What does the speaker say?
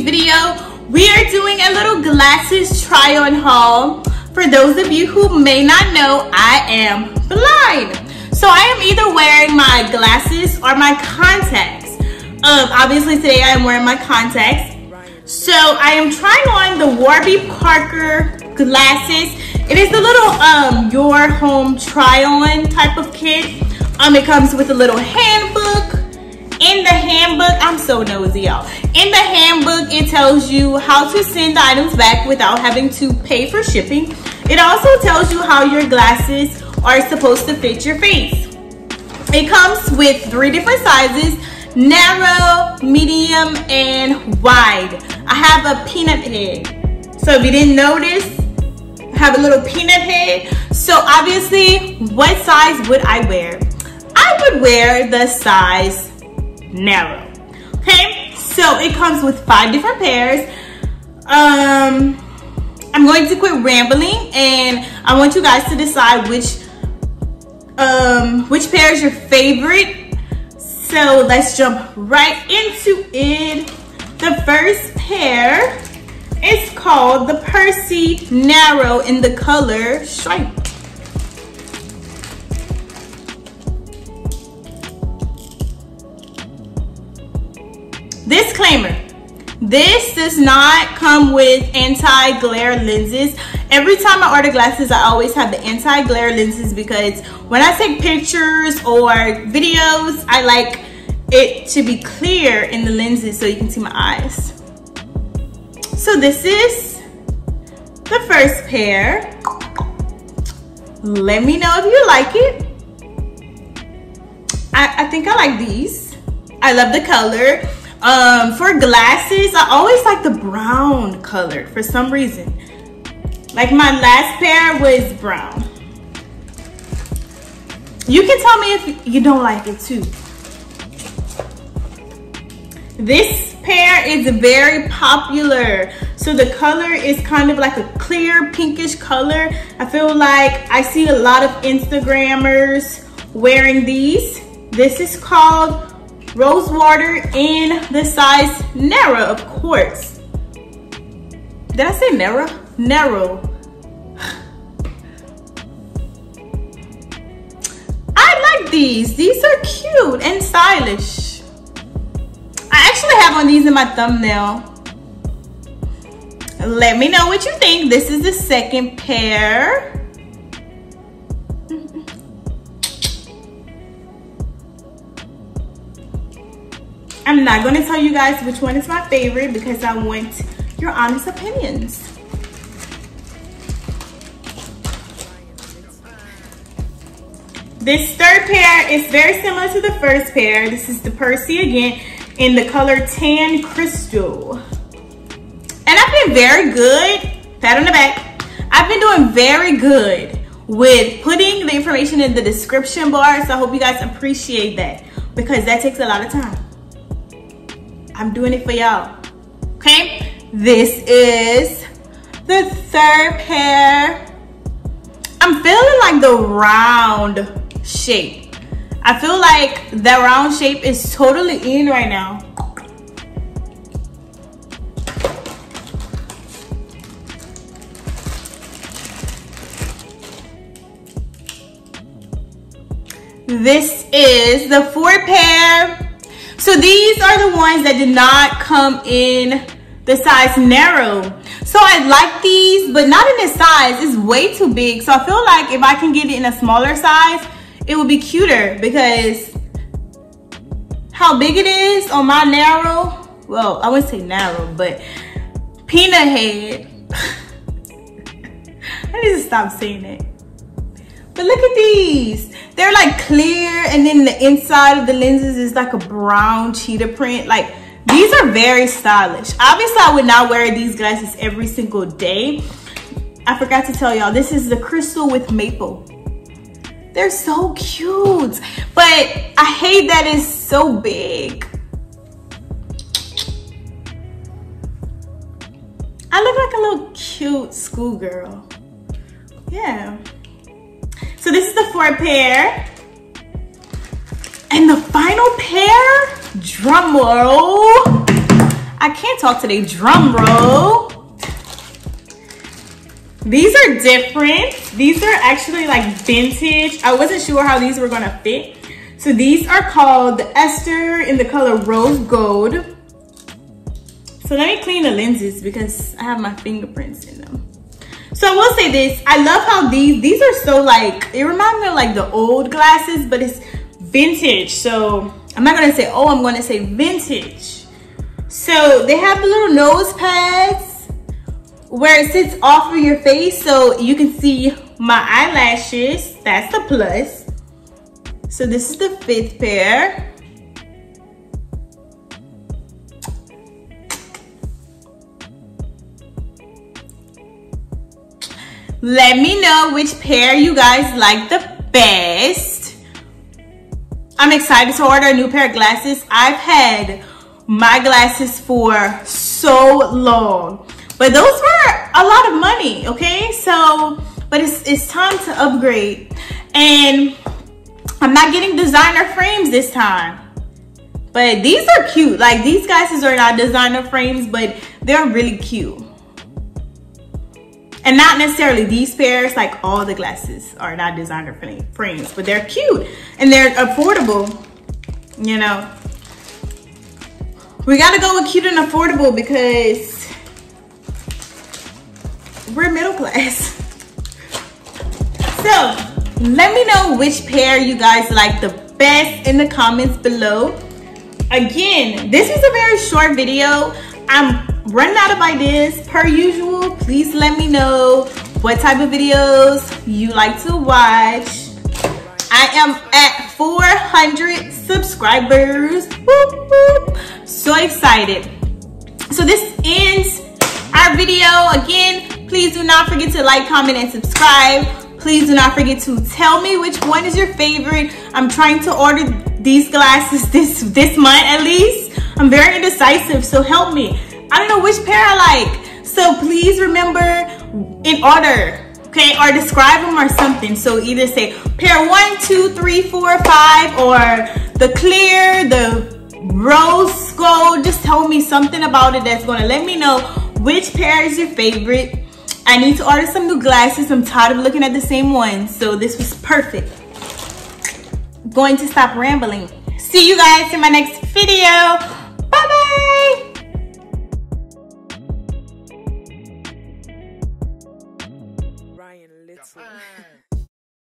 today's video, we are doing a little glasses try on haul. For those of you who may not know, I am blind. So I am either wearing my glasses or my contacts. Obviously today I am wearing my contacts. So I am trying on the Warby Parker glasses. It is the little your home try on type of kit. It comes with a little handbook. In the handbook, I'm so nosy, y'all. In the handbook, it tells you how to send the items back without having to pay for shipping. It also tells you how your glasses are supposed to fit your face. It comes with three different sizes: narrow, medium, and wide. I have a peanut head. So if you didn't notice, I have a little peanut head. So obviously, what size would I wear? I would wear the size narrow. Okay, so it comes with 5 different pairs. I'm going to quit rambling and I want you guys to decide which pair is your favorite. So let's jump right into it. The first pair is called the Percy Narrow in the color Stripe. Disclaimer, this does not come with anti-glare lenses. Every time I order glasses, I always have the anti-glare lenses because when I take pictures or videos, I like it to be clear in the lenses so you can see my eyes. So this is the first pair. Let me know if you like it. I think I like these. I love the color. For glasses, I always like the brown color for some reason. Like my last pair was brown. You can tell me if you don't like it too. This pair is very popular. So the color is kind of like a clear pinkish color. I feel like I see a lot of Instagrammers wearing these. This is called Rose Water in the size narrow, of course. Did I say narrow? Narrow. I like these. These are cute and stylish. I actually have on these in my thumbnail. Let me know what you think. This is the second pair. I'm not going to tell you guys which one is my favorite because I want your honest opinions. This third pair is very similar to the first pair. This is the Percy again in the color Tan Crystal. And I've been very good, pat on the back, I've been doing very good with putting the information in the description bar. So I hope you guys appreciate that because that takes a lot of time. I'm doing it for y'all, okay? This is the third pair. I'm feeling like the round shape. I feel like that round shape is totally in right now. This is the fourth pair. So these are the ones that did not come in the size narrow. So I like these, but not in this size. It's way too big. So I feel like if I can get it in a smaller size, it would be cuter because how big it is on my narrow, well, I wouldn't say narrow, but peanut head. I need to stop saying it. But look at these. They're like clear and then the inside of the lenses is like a brown cheetah print. Like these are very stylish. Obviously I would not wear these glasses every single day. I forgot to tell y'all, this is the Crystal with Maple. They're so cute, but I hate that it's so big. I look like a little cute schoolgirl. Yeah. So this is the fourth pair. And the final pair, drum roll. I can't talk today. Drum roll. These are different. These are actually like vintage. I wasn't sure how these were gonna fit. So these are called the Esther in the color Rose Gold. So let me clean the lenses because I have my fingerprints in them. So I will say this, I love how these are so like, it reminds me of like the old glasses, but it's vintage. So I'm not gonna say, oh, I'm gonna say vintage. So they have the little nose pads where it sits off of your face so you can see my eyelashes. That's the plus. So this is the fifth pair. Let me know which pair you guys like the best. I'm excited to order a new pair of glasses. I've had my glasses for so long. But those were a lot of money, okay? So, but it's time to upgrade. And I'm not getting designer frames this time. But these are cute. Like, these glasses are not designer frames, but they're really cute. And not necessarily these pairs, like all the glasses are not designer frames, but they're cute and they're affordable, you know. We gotta go with cute and affordable because we're middle class. So let me know which pair you guys like the best in the comments below. Again, this is a very short video. I'm running out of ideas per usual. Please let me know what type of videos you like to watch. I am at 400 subscribers. Whoop, whoop. So excited. So this ends our video. Again, please do not forget to like, comment, and subscribe. Please do not forget to tell me which one is your favorite. I'm trying to order these glasses this month at least. I'm very indecisive, so help me. I don't know which pair I like. So please remember in order, okay? Or describe them or something. So either say pair 1, 2, 3, 4, 5, or the clear, the rose gold. Just tell me something about it that's gonna let me know which pair is your favorite. I need to order some new glasses. I'm tired of looking at the same ones. So this was perfect. I'm going to stop rambling. See you guys in my next video. Bye-bye. Ryan,